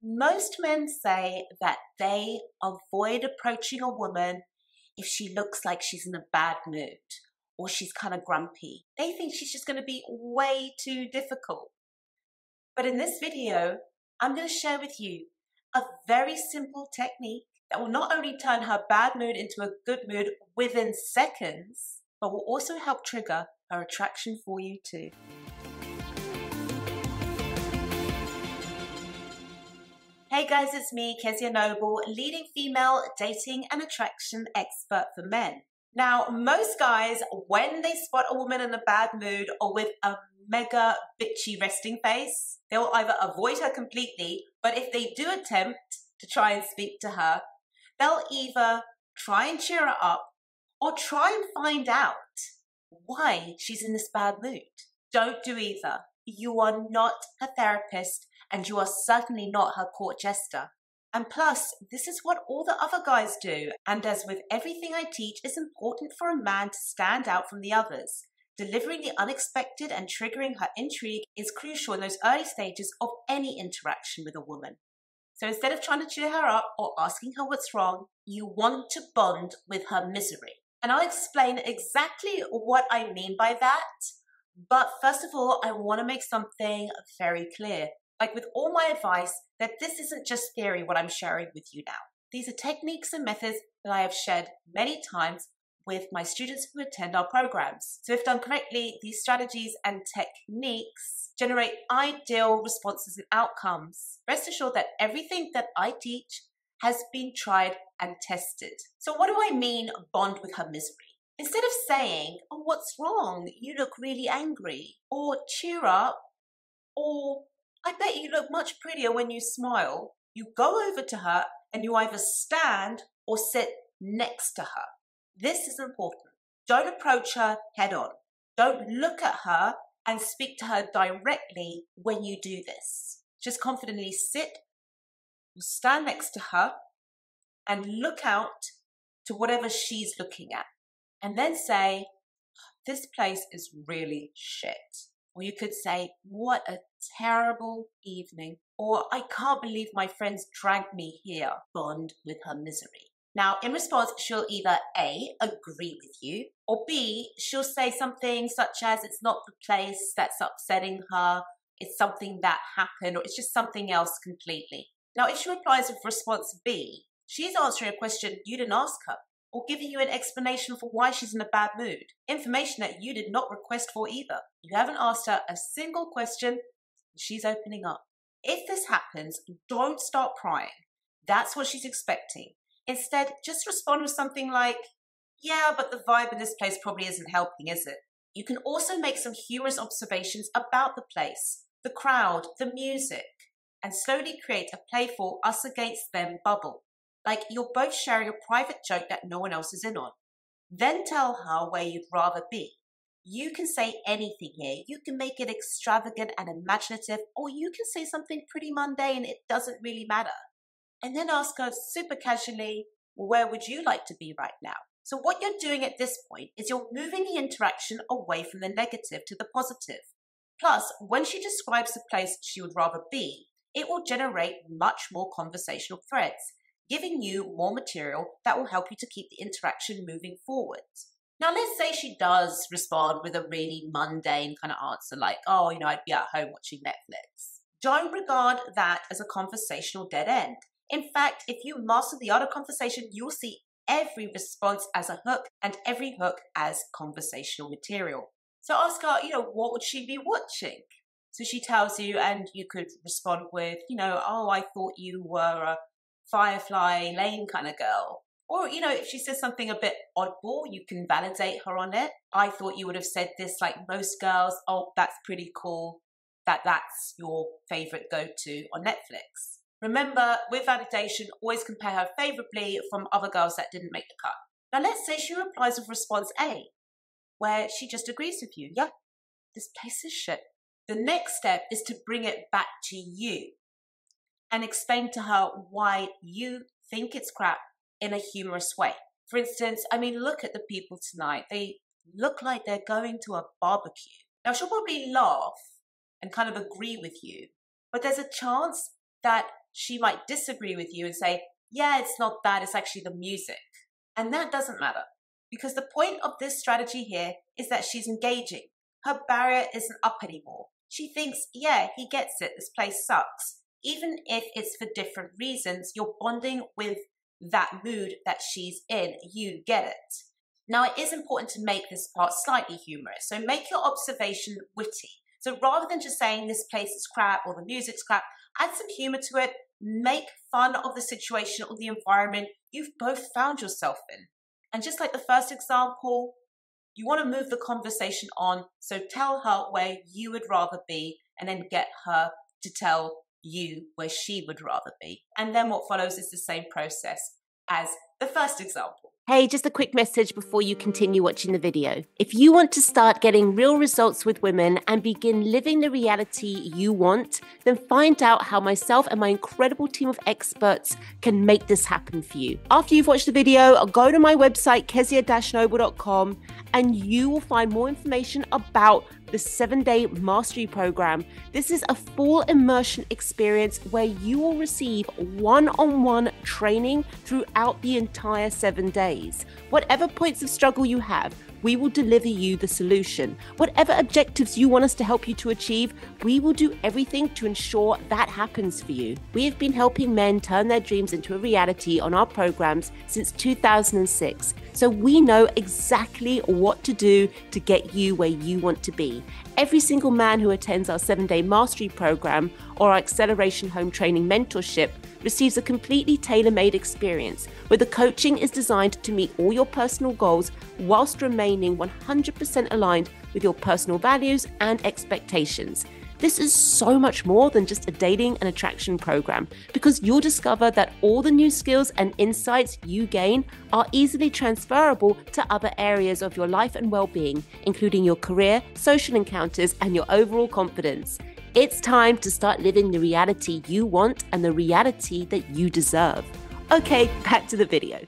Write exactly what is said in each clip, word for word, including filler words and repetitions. Most men say that they avoid approaching a woman if she looks like she's in a bad mood or she's kind of grumpy. They think she's just going to be way too difficult. But in this video, I'm going to share with you a very simple technique that will not only turn her bad mood into a good mood within seconds, but will also help trigger her attraction for you too. Hey guys, it's me, Kezia Noble, leading female dating and attraction expert for men. Now, most guys, when they spot a woman in a bad mood or with a mega bitchy resting face, they'll either avoid her completely, but if they do attempt to try and speak to her, they'll either try and cheer her up or try and find out why she's in this bad mood. Don't do either. You are not her therapist, and you are certainly not her court jester. And plus, this is what all the other guys do, and as with everything I teach, it's important for a man to stand out from the others. Delivering the unexpected and triggering her intrigue is crucial in those early stages of any interaction with a woman. So instead of trying to cheer her up or asking her what's wrong, you want to bond with her misery. And I'll explain exactly what I mean by that. But first of all, I want to make something very clear. Like with all my advice, that this isn't just theory what I'm sharing with you now. These are techniques and methods that I have shared many times with my students who attend our programs. So if done correctly, these strategies and techniques generate ideal responses and outcomes. Rest assured that everything that I teach has been tried and tested. So what do I mean bond with her misery? Instead of saying, oh, what's wrong? You look really angry, or cheer up, or I bet you look much prettier when you smile. You go over to her and you either stand or sit next to her. This is important. Don't approach her head on. Don't look at her and speak to her directly when you do this. Just confidently sit or stand next to her and look out to whatever she's looking at. And then say, this place is really shit. Or you could say, what a terrible evening. Or I can't believe my friends dragged me here. Bond with her misery. Now, in response, she'll either A, agree with you, or B, she'll say something such as, it's not the place that's upsetting her, it's something that happened, or it's just something else completely. Now, if she replies with response B, she's answering a question you didn't ask her, or giving you an explanation for why she's in a bad mood. Information that you did not request for either. You haven't asked her a single question, she's opening up. If this happens, don't start prying. That's what she's expecting. Instead, just respond with something like, yeah, but the vibe in this place probably isn't helping, is it? You can also make some humorous observations about the place, the crowd, the music, and slowly create a playful us against them bubble. Like you're both sharing a private joke that no one else is in on. Then tell her where you'd rather be. You can say anything here. You can make it extravagant and imaginative, or you can say something pretty mundane. It doesn't really matter. And then ask her super casually, where would you like to be right now? So what you're doing at this point is you're moving the interaction away from the negative to the positive. Plus, when she describes the place she would rather be, it will generate much more conversational threads, giving you more material that will help you to keep the interaction moving forward. Now, let's say she does respond with a really mundane kind of answer like, oh, you know, I'd be at home watching Netflix. Don't regard that as a conversational dead end. In fact, if you master the art of conversation, you'll see every response as a hook and every hook as conversational material. So ask her, you know, what would she be watching? So she tells you, and you could respond with, you know, oh, I thought you were a Firefly Lane kind of girl. Or, you know, if she says something a bit oddball, you can validate her on it. I thought you would have said this like most girls. Oh, that's pretty cool that that's your favorite go-to on Netflix. Remember, with validation, always compare her favorably from other girls that didn't make the cut. Now, let's say she replies with response A, where she just agrees with you. Yeah, this place is shit. The next step is to bring it back to you and explain to her why you think it's crap in a humorous way. For instance, I mean, look at the people tonight. They look like they're going to a barbecue. Now, she'll probably laugh and kind of agree with you, but there's a chance that she might disagree with you and say, yeah, it's not that, it's actually the music. And that doesn't matter, because the point of this strategy here is that she's engaging. Her barrier isn't up anymore. She thinks, yeah, he gets it, this place sucks. Even if it's for different reasons, you're bonding with that mood that she's in, you get it. Now, it is important to make this part slightly humorous, so make your observation witty. So rather than just saying this place is crap or the music's crap, add some humor to it, make fun of the situation or the environment you've both found yourself in. And just like the first example, you want to move the conversation on, so tell her where you would rather be and then get her to tell you where she would rather be. And then what follows is the same process as the first example. Hey, just a quick message before you continue watching the video. If you want to start getting real results with women and begin living the reality you want, then find out how myself and my incredible team of experts can make this happen for you. After you've watched the video, go to my website, kezia dash noble dot com, and you will find more information about the seven-day mastery program. This is a full immersion experience where you will receive one-on-one training throughout the entire seven days. Whatever points of struggle you have, we will deliver you the solution. Whatever objectives you want us to help you to achieve, we will do everything to ensure that happens for you. We have been helping men turn their dreams into a reality on our programs since two thousand six. So we know exactly what to do to get you where you want to be. Every single man who attends our seven-day mastery program or our Acceleration Home Training mentorship receives a completely tailor-made experience where the coaching is designed to meet all your personal goals whilst remaining one hundred percent aligned with your personal values and expectations. This is so much more than just a dating and attraction program, because you'll discover that all the new skills and insights you gain are easily transferable to other areas of your life and well-being, including your career, social encounters, and your overall confidence. It's time to start living the reality you want and the reality that you deserve. Okay, back to the video.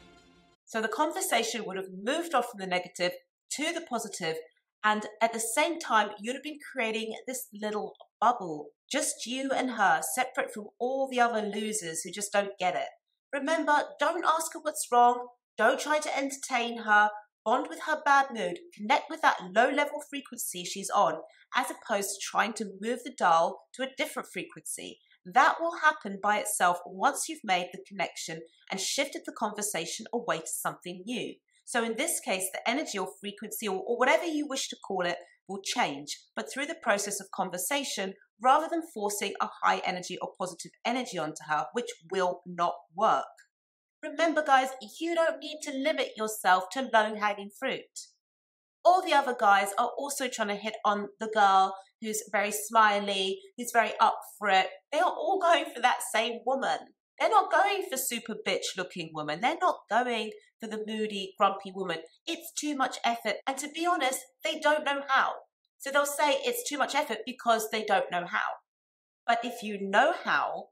So the conversation would have moved off from the negative to the positive, and at the same time, you'd have been creating this little bubble, just you and her, separate from all the other losers who just don't get it. Remember, don't ask her what's wrong. Don't try to entertain her. Bond with her bad mood, connect with that low-level frequency she's on, as opposed to trying to move the dial to a different frequency. That will happen by itself once you've made the connection and shifted the conversation away to something new. So in this case, the energy or frequency or, or whatever you wish to call it will change, but through the process of conversation, rather than forcing a high energy or positive energy onto her, which will not work. Remember, guys, you don't need to limit yourself to low-hanging fruit. All the other guys are also trying to hit on the girl who's very smiley, who's very up for it. They are all going for that same woman. They're not going for super bitch-looking women. They're not going for the moody, grumpy woman. It's too much effort. And to be honest, they don't know how. So they'll say it's too much effort because they don't know how. But if you know how,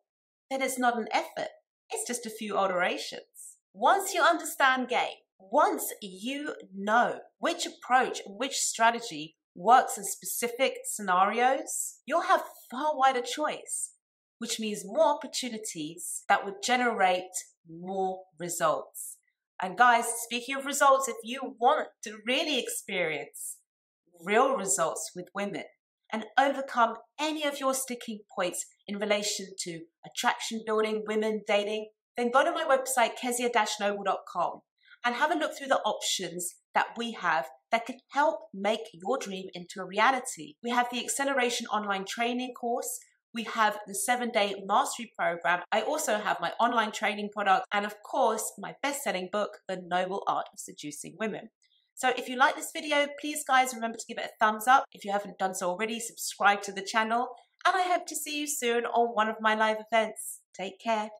then it's not an effort. It's just a few alterations. Once you understand game, once you know which approach, which strategy works in specific scenarios, you'll have far wider choice, which means more opportunities that would generate more results. And guys, speaking of results, if you want to really experience real results with women and overcome any of your sticking points in relation to attraction building, women, dating, then go to my website, kezia dash noble dot com, and have a look through the options that we have that can help make your dream into a reality. We have the Acceleration Online Training course. We have the seven-day mastery program. I also have my online training product and, of course, my best-selling book, The Noble Art of Seducing Women. So if you like this video, please, guys, remember to give it a thumbs up. If you haven't done so already, subscribe to the channel. And I hope to see you soon on one of my live events. Take care.